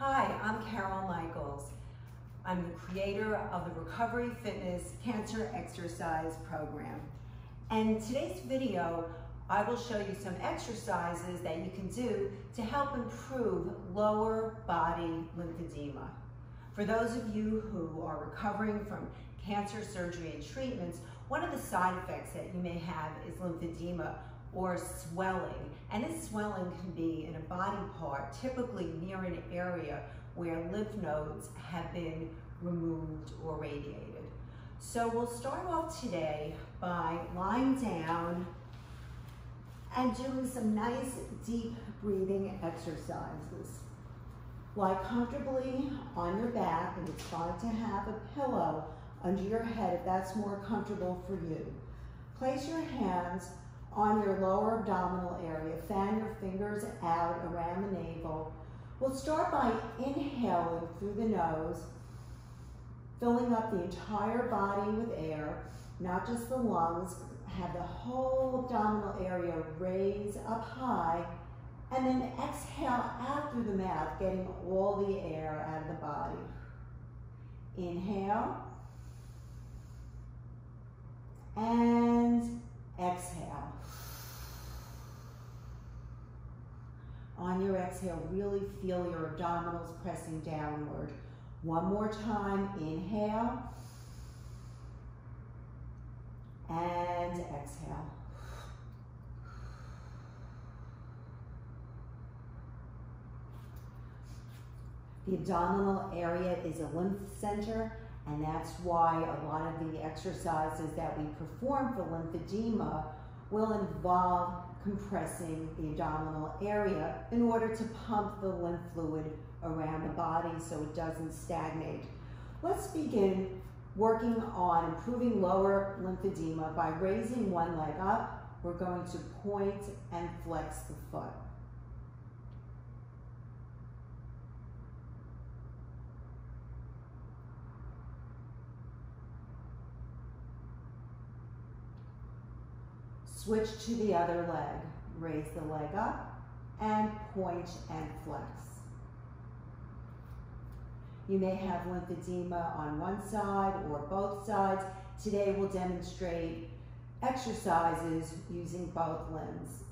Hi, I'm Carol Michaels. I'm the creator of the Recovery Fitness Cancer Exercise Program. And in today's video, I will show you some exercises that you can do to help improve lower body lymphedema. For those of you who are recovering from cancer surgery and treatments, one of the side effects that you may have is lymphedema or swelling. And this swelling can be in a body part, typically near an area where lymph nodes have been removed or radiated. So we'll start off today by lying down and doing some nice deep breathing exercises. Lie comfortably on your back, and it's fine to have a pillow under your head if that's more comfortable for you. Place your hands on your lower abdominal area. Fan your fingers out around the navel. We'll start by inhaling through the nose, filling up the entire body with air, not just the lungs. Have the whole abdominal area raise up high, and then exhale out through the mouth, getting all the air out of the body. Inhale and exhale. On your exhale, really feel your abdominals pressing downward. One more time, inhale and exhale. The abdominal area is a lymph center, and that's why a lot of the exercises that we perform for lymphedema will involve compressing the abdominal area in order to pump the lymph fluid around the body so it doesn't stagnate. Let's begin working on improving lower lymphedema by raising one leg up. We're going to point and flex the foot. Switch to the other leg. Raise the leg up and point and flex. You may have lymphedema on one side or both sides. Today we'll demonstrate exercises using both limbs.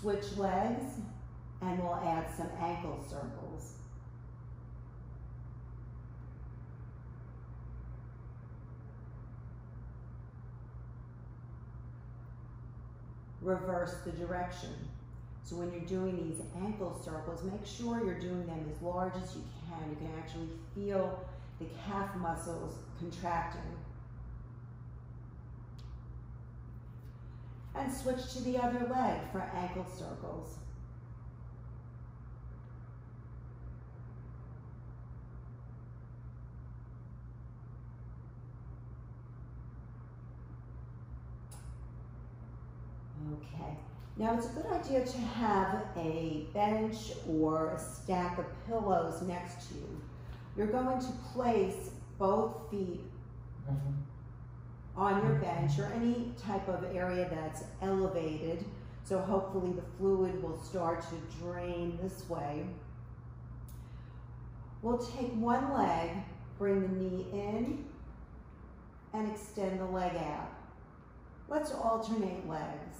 Switch legs, and we'll add some ankle circles. Reverse the direction. So when you're doing these ankle circles, make sure you're doing them as large as you can. You can actually feel the calf muscles contracting. And switch to the other leg for ankle circles. Okay. Now, it's a good idea to have a bench or a stack of pillows next to you. You're going to place both feet on your bench or any type of area that's elevated. So hopefully the fluid will start to drain this way. We'll take one leg, bring the knee in, and extend the leg out. Let's alternate legs.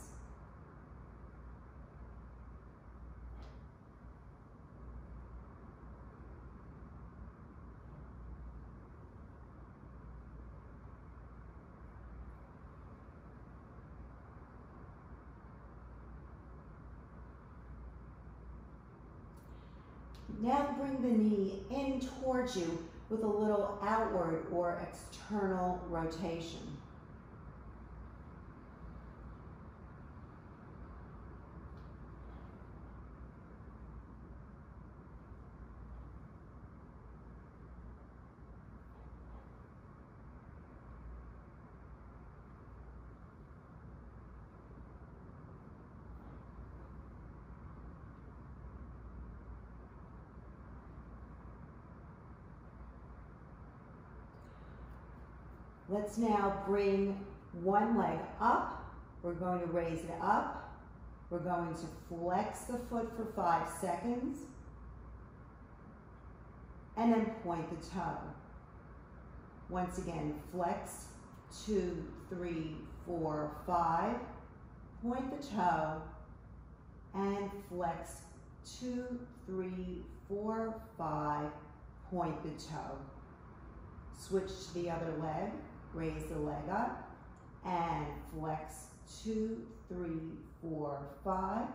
Now bring the knee in towards you with a little outward or external rotation. Let's now bring one leg up. We're going to raise it up We're going to flex the foot for 5 seconds and then point the toe. Once again, flex, 2, 3, 4, 5. Point the toe and flex, 2, 3, 4, 5. Point the toe. Switch to the other leg, raise the leg up and flex, 2, 3, 4, 5,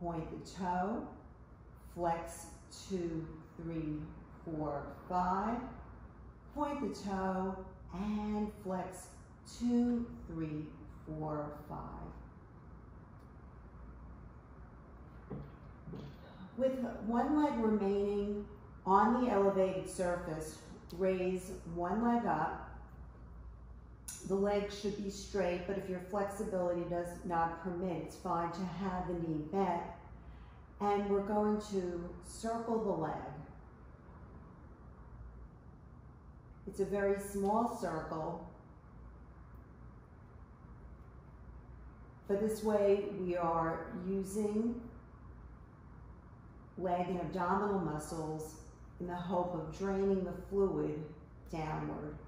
point the toe, flex, 2, 3, 4, 5, point the toe, and flex, 2, 3, 4, 5. With one leg remaining on the elevated surface, raise one leg up. The leg should be straight, but if your flexibility does not permit, it's fine to have the knee bent. And we're going to circle the leg. It's a very small circle, but this way we are using leg and abdominal muscles in the hope of draining the fluid downward.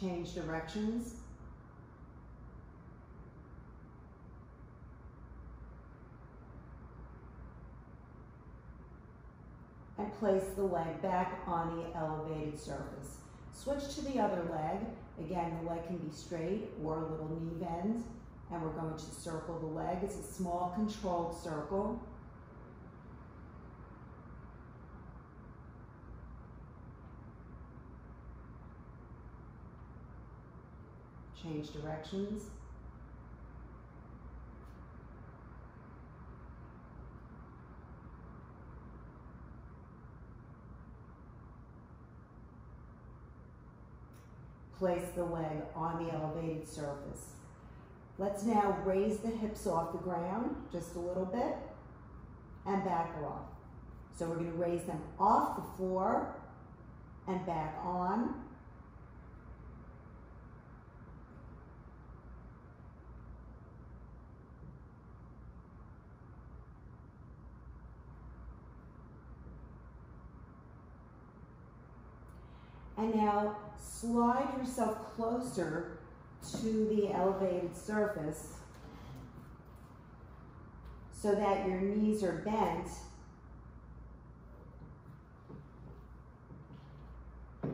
Change directions. And place the leg back on the elevated surface. Switch to the other leg. Again, the leg can be straight or a little knee bend. And we're going to circle the leg. It's a small, controlled circle. Change directions. Place the leg on the elevated surface. Let's now raise the hips off the ground just a little bit and back off. So we're going to raise them off the floor and back on. And now slide yourself closer to the elevated surface so that your knees are bent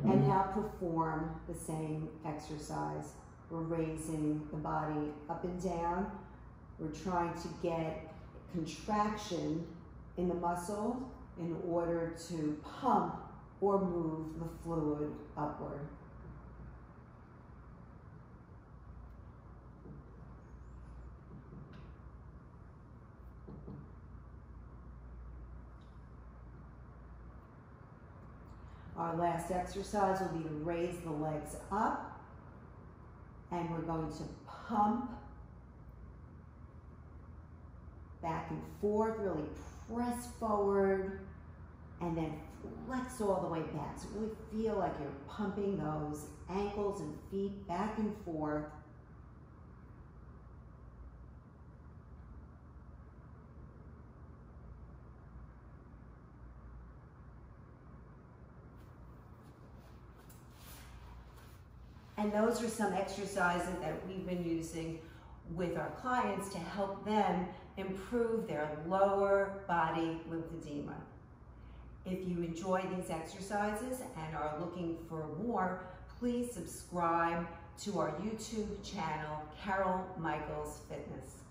and now perform the same exercise. We're raising the body up and down. We're trying to get contraction in the muscle in order to pump or move the fluid upward. Our last exercise will be to raise the legs up, and we're going to pump back and forth, really press forward, and then flex all the way back. So really feel like you're pumping those ankles and feet back and forth. And those are some exercises that we've been using with our clients to help them improve their lower body lymphedema. If you enjoy these exercises and are looking for more, please subscribe to our YouTube channel, Carol Michaels Fitness.